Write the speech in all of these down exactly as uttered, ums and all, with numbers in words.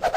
This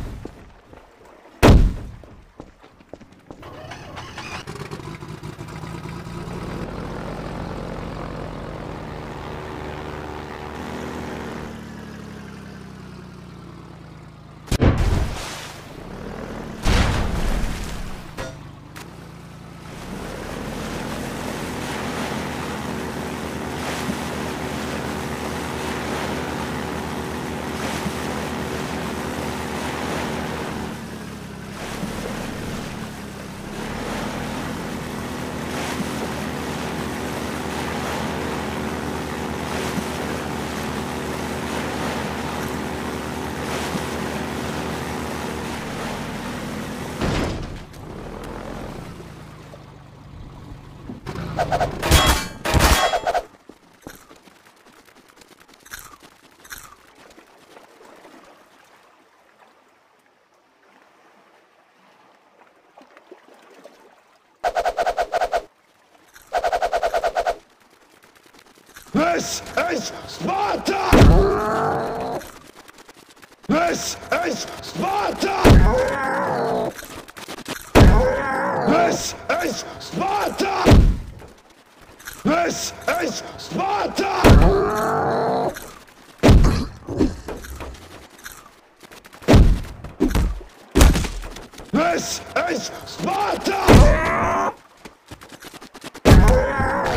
is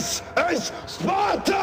Das ist Sparta!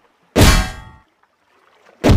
ist Sparta! Das ist Sparta! Das ist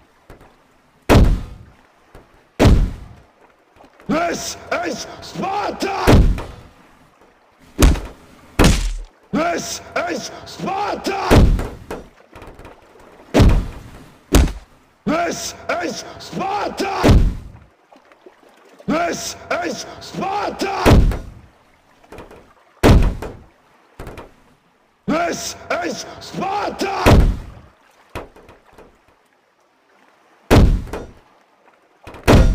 Sparta! Das ist Sparta! Das ist Sparta! Das ist Sparta! Das ist Sparta! Das ist Sparta! Das ist Sparta! Das ist Sparta! Das ist Sparta! Das ist Sparta! Das ist Sparta! Das ist Sparta! Das ist Sparta! Es ist Sparta! Es ist Sparta! Es ist Sparta! Es ist Sparta! Es ist Sparta!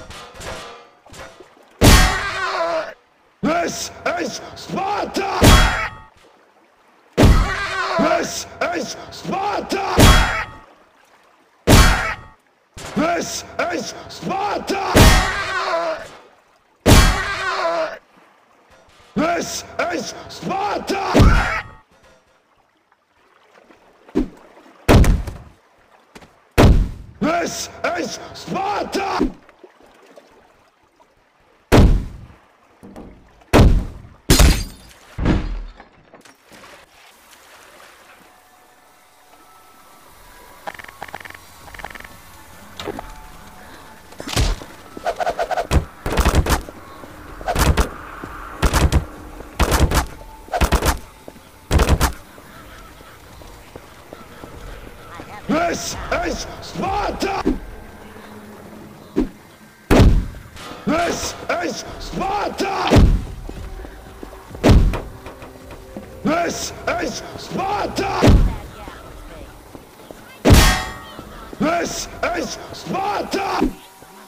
ist Sparta! Es ist Sparta! Es ist Sparta! Es ist Sparta! Es ist Sparta! Es ist Sparta! Es ist Sparta! Es ist Sparta! Es ist Sparta! Es ist Sparta! Es ist Sparta! Es ist Sparta! Es ist Sparta!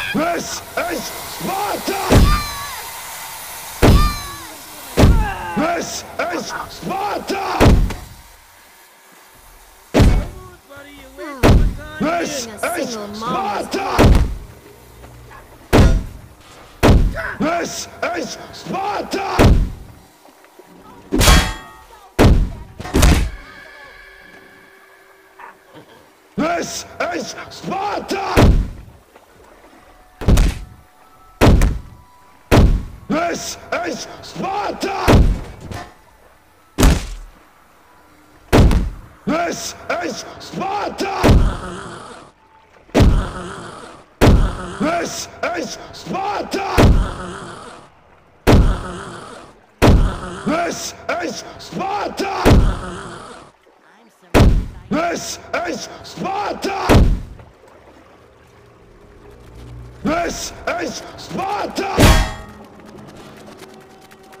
ist Sparta! Es ist Sparta! Es ist Sparta! Es ist Sparta! Es ist Sparta! Es ist Sparta! Es ist Sparta! Es ist Sparta! Es ist Sparta! Es ist Sparta! Es ist Sparta! Es ist Sparta! Es ist Sparta! Es ist Sparta! Es ist Sparta! Es ist Sparta! Es ist Sparta! Es ist Sparta! Es ist Sparta! Es ist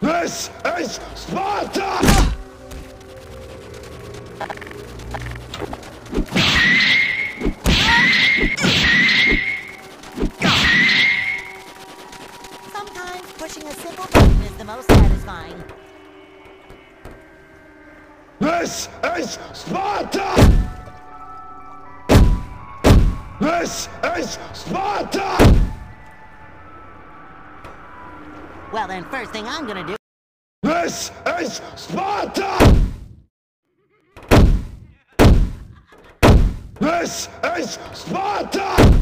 This is Sparta! Sometimes pushing a simple button is the most satisfying. This is Sparta! This is Sparta! Well then, first thing I'm gonna do. This is Sparta! This is Sparta!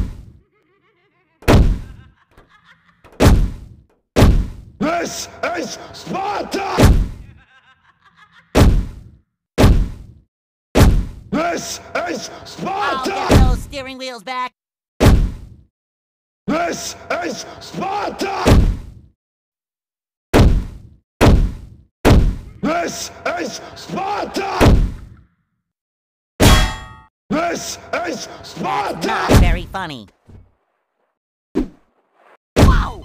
This is Sparta! This is Sparta! I'll get those steering wheels back. This is Sparta! This is Sparta! This is Sparta! That's not very funny. Whoa!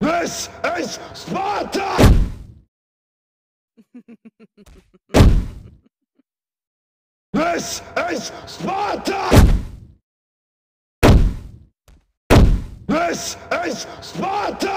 This is Sparta! This is Sparta! This is Sparta!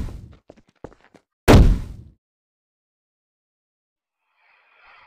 is Sparta! This is Sparta! This is Sparta! This is Sparta! This is Sparta! This is Sparta! This is Sparta! This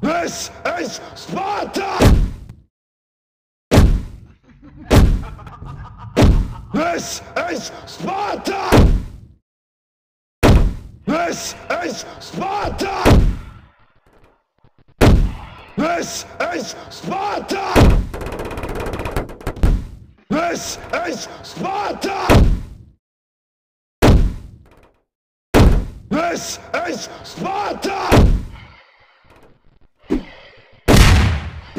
This is Sparta! This is Sparta! This is Sparta! This is Sparta! This is Sparta! This is Sparta! This